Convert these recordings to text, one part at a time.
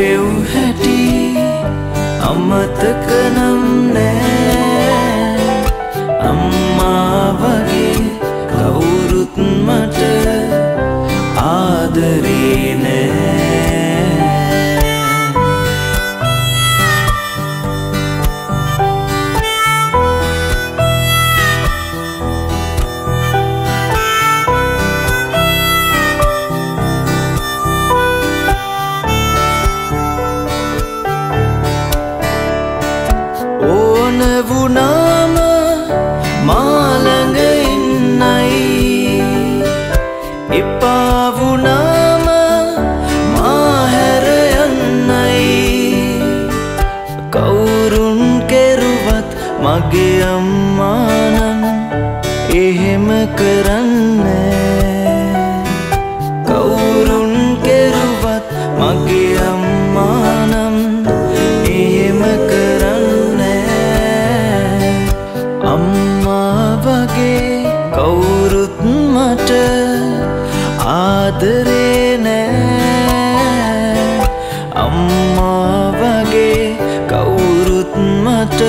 පෙව් හැටි අමතක නම් නෑ. අම්මා වගේ කවුරුත් මට ආදරේ නෑ. මගේ අම්මානම් එහෙම කරන්නේ. කවුරුන් කෙරුවත් මගේ අම්මානම් එහෙම කරන්නේ. අම්මා වගේ කවුරුත් මට ආදරේ නෑ. අම්මා වගේ කවුරුත් මට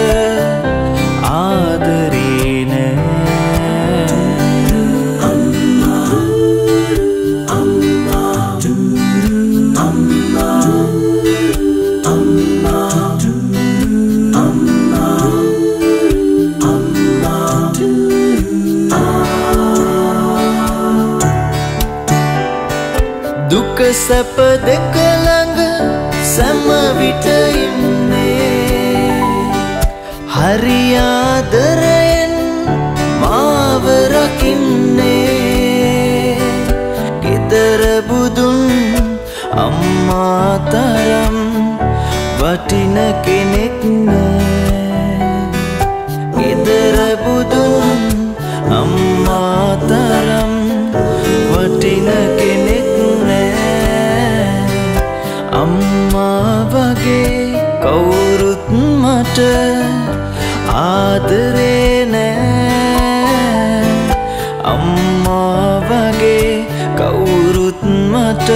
සැප දෙක ළඟ සැම විට ඉන්නේ. හරි ආදරයෙන් මාව රකින්නේ. ගෙදර බුදුන් අම්මා තරම් වටින කෙනෙක් නෑ. ගෙදර බුදුන් අම්මා තරම් වටින කෙනෙක්. අම්මා වගේ කවුරුත් මට ආදරේ නෑ. අම්මා වගේ කවුරුත් මට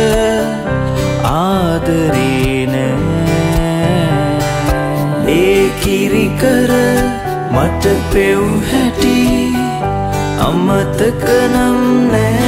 ආදරේ නෑ. ඒ කිරි කර මට පෙව් හැටි අමතක නම් නෑ.